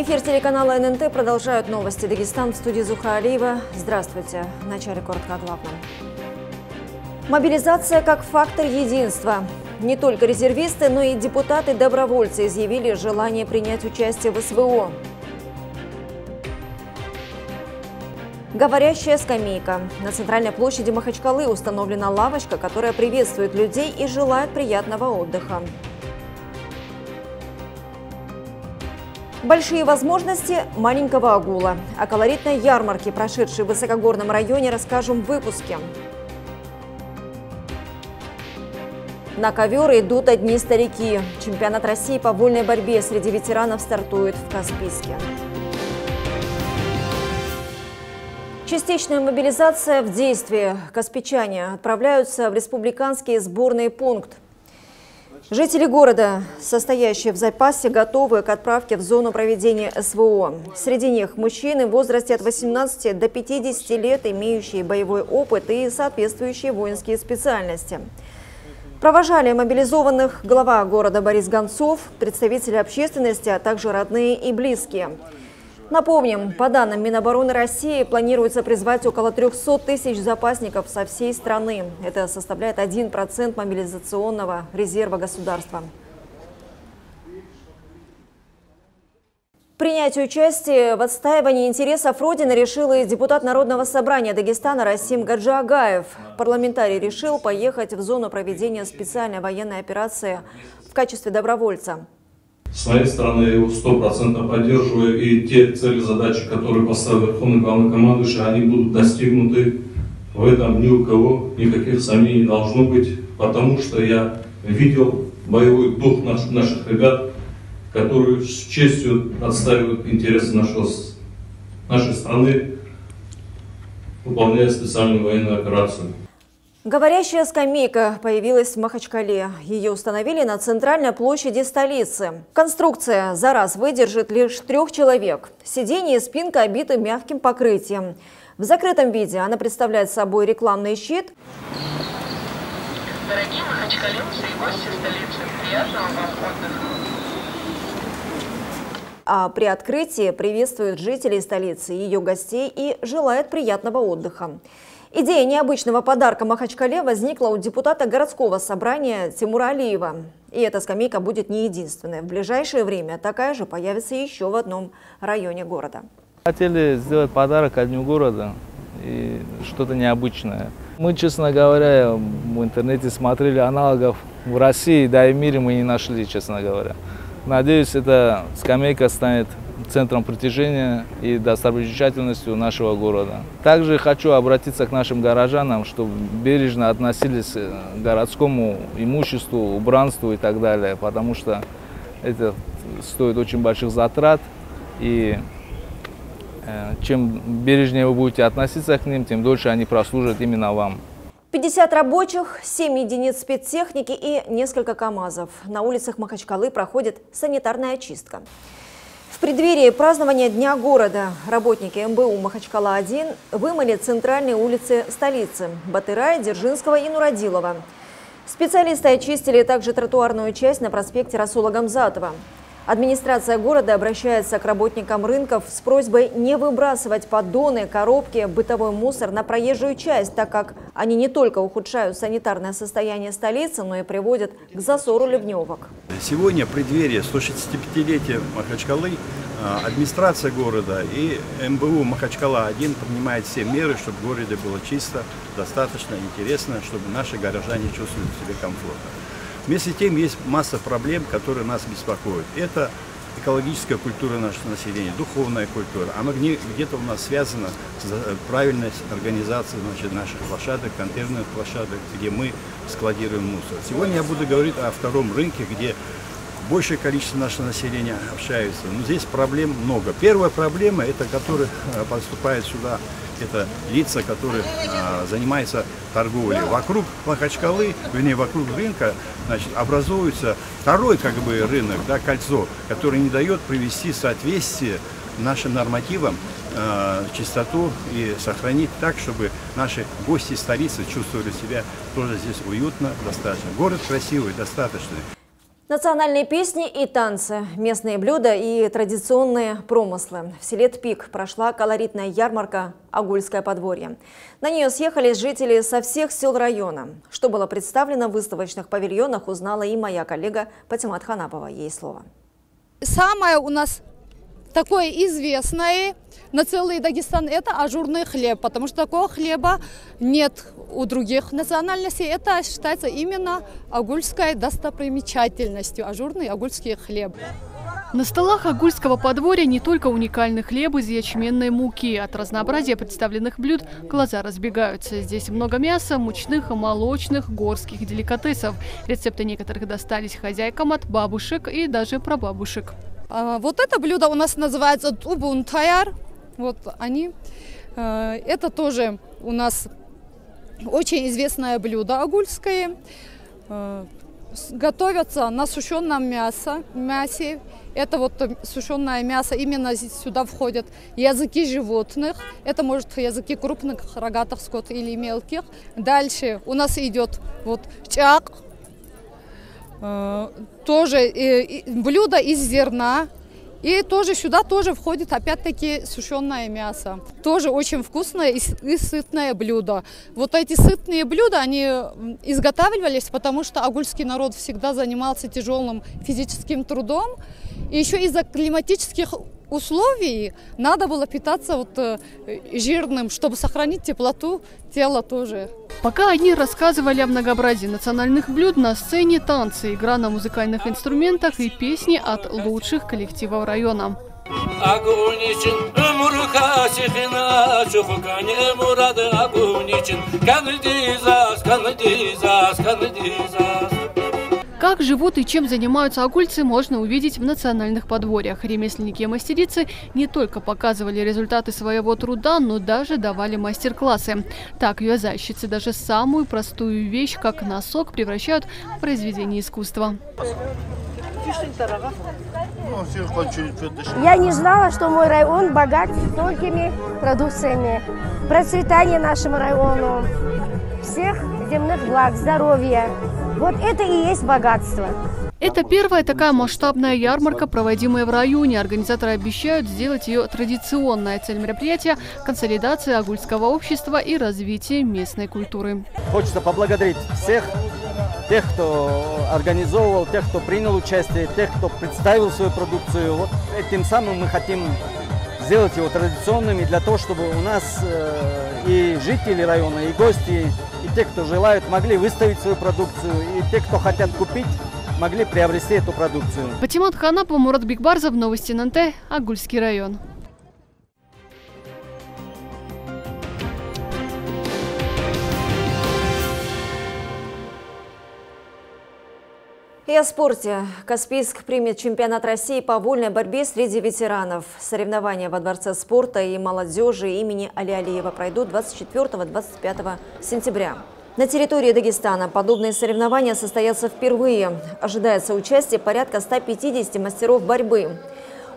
Эфир телеканала ННТ продолжают новости. Дагестан, в студии Зуха Алиева. Здравствуйте. В начале коротко о главном. Мобилизация как фактор единства. Не только резервисты, но и депутаты-добровольцы изъявили желание принять участие в СВО. Говорящая скамейка. На центральной площади Махачкалы установлена лавочка, которая приветствует людей и желает приятного отдыха. Большие возможности маленького Агула. О колоритной ярмарке, прошедшей в высокогорном районе, расскажем в выпуске. На ковер идут одни старики. Чемпионат России по вольной борьбе среди ветеранов стартует в Каспийске. Частичная мобилизация в действии. Каспийчане отправляются в республиканский сборный пункт. Жители города, состоящие в запасе, готовы к отправке в зону проведения СВО. Среди них мужчины в возрасте от 18 до 50 лет, имеющие боевой опыт и соответствующие воинские специальности. Провожали мобилизованных глава города Борис Гонцов, представители общественности, а также родные и близкие. Напомним, по данным Минобороны России, планируется призвать около 300 тысяч запасников со всей страны. Это составляет 1% мобилизационного резерва государства. Принять участие в отстаивании интересов Родины решил и депутат Народного собрания Дагестана Расим Гаджаагаев. Парламентарий решил поехать в зону проведения специальной военной операции в качестве добровольца. С моей стороны, я его 100% поддерживаю, и те цели, задачи, которые поставил Верховный Главнокомандующий, они будут достигнуты. В этом ни у кого никаких сомнений не должно быть, потому что я видел боевой дух наших ребят, которые с честью отстаивают интересы нашей страны, выполняя специальную военную операцию. Говорящая скамейка появилась в Махачкале. Ее установили на центральной площади столицы. Конструкция за раз выдержит лишь 3 человек. Сиденье и спинка обиты мягким покрытием. В закрытом виде она представляет собой рекламный щит. Дорогие махачкалинцы и гости столицы, приятного вам отдыха. А при открытии приветствует жителей столицы, ее гостей и желает приятного отдыха. Идея необычного подарка Махачкале возникла у депутата городского собрания Тимура Алиева. И эта скамейка будет не единственная. В ближайшее время такая же появится еще в одном районе города. Хотели сделать подарок ко Дню города и что-то необычное. Мы, честно говоря, в интернете смотрели аналогов в России, да и в мире мы не нашли, честно говоря. Надеюсь, эта скамейка станет центром притяжения и достопримечательностью нашего города. Также хочу обратиться к нашим горожанам, чтобы бережно относились к городскому имуществу, убранству и так далее, потому что это стоит очень больших затрат. И чем бережнее вы будете относиться к ним, тем дольше они прослужат именно вам. 50 рабочих, 7 единиц спецтехники и несколько КАМАЗов. На улицах Махачкалы проходит санитарная очистка. В преддверии празднования Дня города работники МБУ Махачкала-1 вымыли центральные улицы столицы – Батырая, Дзержинского и Нурадилова. Специалисты очистили также тротуарную часть на проспекте Расула Гамзатова. Администрация города обращается к работникам рынков с просьбой не выбрасывать поддоны, коробки, бытовой мусор на проезжую часть, так как они не только ухудшают санитарное состояние столицы, но и приводят к засору ливневок. Сегодня, в преддверии 165-летия Махачкалы, администрация города и МБУ Махачкала-1 принимает все меры, чтобы в городе было чисто, достаточно, интересно, чтобы наши горожане чувствовали себя комфортно. Вместе с тем есть масса проблем, которые нас беспокоят. Это экологическая культура нашего населения, духовная культура. Она где-то у нас связана с правильной организацией наших площадок, контейнерных площадок, где мы складируем мусор. Сегодня я буду говорить о втором рынке, где большее количество нашего населения общается. Но здесь проблем много. Первая проблема, это которые поступают сюда, это лица, которые занимаются торговлей. Вокруг Махачкалы, вернее, вокруг рынка, значит, образуется второй рынок, да, кольцо, которое не дает привести в соответствие нашим нормативам чистоту и сохранить так, чтобы наши гости столицы чувствовали себя тоже здесь уютно, достаточно. Город красивый, достаточный. Национальные песни и танцы, местные блюда и традиционные промыслы. В селе Тпик прошла колоритная ярмарка «Агульское подворье». На нее съехались жители со всех сел района. Что было представлено в выставочных павильонах, узнала и моя коллега Патимат Ханапова. Ей слово. Самое у нас такое известное на целый Дагестан – это ажурный хлеб, потому что такого хлеба нет у других национальностей. Это считается именно агульской достопримечательностью – ажурный агульский хлеб. На столах агульского подворья не только уникальный хлеб из ячменной муки. От разнообразия представленных блюд глаза разбегаются. Здесь много мяса, мучных, молочных, горских деликатесов. Рецепты некоторых достались хозяйкам от бабушек и даже прабабушек. Вот это блюдо у нас называется тубунтаяр. Вот они. Это тоже у нас очень известное блюдо агульское. Готовятся на сушеном мясе. Это вот сушеное мясо, именно сюда входят языки животных. Это может языки крупных рогатых скот или мелких. Дальше у нас идет вот чак. Тоже блюдо из зерна. И тоже сюда тоже входит опять-таки сушеное мясо. Тоже очень вкусное и сытное блюдо. Вот эти сытные блюда, они изготавливались, потому что агульский народ всегда занимался тяжелым физическим трудом. И еще из-за климатических условий надо было питаться вот жирным, чтобы сохранить теплоту тела тоже. Пока одни рассказывали о многообразии национальных блюд, на сцене танцы, игра на музыкальных инструментах и песни от лучших коллективов района. Как живут и чем занимаются агульцы, можно увидеть в национальных подворьях. Ремесленники и мастерицы не только показывали результаты своего труда, но даже давали мастер-классы. Так вязальщицы даже самую простую вещь, как носок, превращают в произведение искусства. Я не знала, что мой район богат столькими продукциями. Процветание нашему району, всех земных благ, здоровья. Вот это и есть богатство. Это первая такая масштабная ярмарка, проводимая в районе. Организаторы обещают сделать ее традиционной. Цель мероприятия – консолидация агульского общества и развитие местной культуры. Хочется поблагодарить всех, тех, кто организовывал, тех, кто принял участие, тех, кто представил свою продукцию. Вот этим самым мы хотим сделать его традиционным, и для того, чтобы у нас и жители района, и гости, и те, кто желают, могли выставить свою продукцию, и те, кто хотят купить, могли приобрести эту продукцию. Патимат Ханапова, Мурат Бикбарзов, новости ННТ, Агульский район. И о спорте. Каспийск примет чемпионат России по вольной борьбе среди ветеранов. Соревнования во Дворце спорта и молодежи имени Али-Алиева пройдут 24-25 сентября. На территории Дагестана подобные соревнования состоятся впервые. Ожидается участие порядка 150 мастеров борьбы.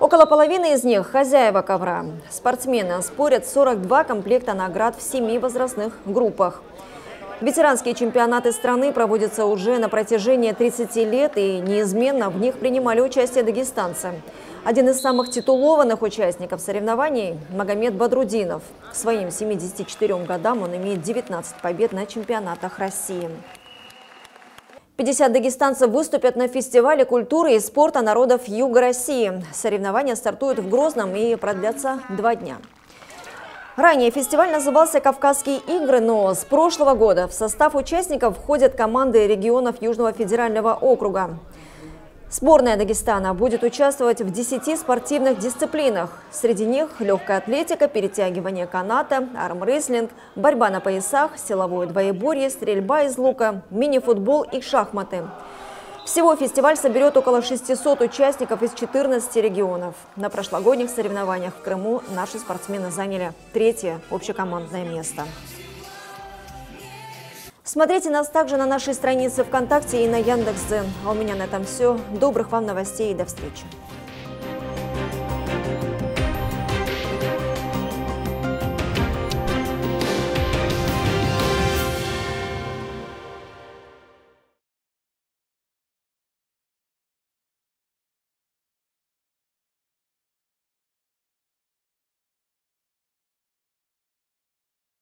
Около половины из них – хозяева ковра. Спортсмены оспорят 42 комплекта наград в 7 возрастных группах. Ветеранские чемпионаты страны проводятся уже на протяжении 30 лет, и неизменно в них принимали участие дагестанцы. Один из самых титулованных участников соревнований – Магомед Бадрудинов. К своим 74 годам он имеет 19 побед на чемпионатах России. 50 дагестанцев выступят на фестивале культуры и спорта народов Юга России. Соревнования стартуют в Грозном и продлятся 2 дня. Ранее фестиваль назывался «Кавказские игры», но с прошлого года в состав участников входят команды регионов Южного федерального округа. Сборная Дагестана будет участвовать в 10 спортивных дисциплинах. Среди них легкая атлетика, перетягивание каната, армрестлинг, борьба на поясах, силовое двоеборье, стрельба из лука, мини-футбол и шахматы. Всего фестиваль соберет около 600 участников из 14 регионов. На прошлогодних соревнованиях в Крыму наши спортсмены заняли 3-е общекомандное место. Смотрите нас также на нашей странице ВКонтакте и на Яндекс.Дзен. А у меня на этом все. Добрых вам новостей и до встречи.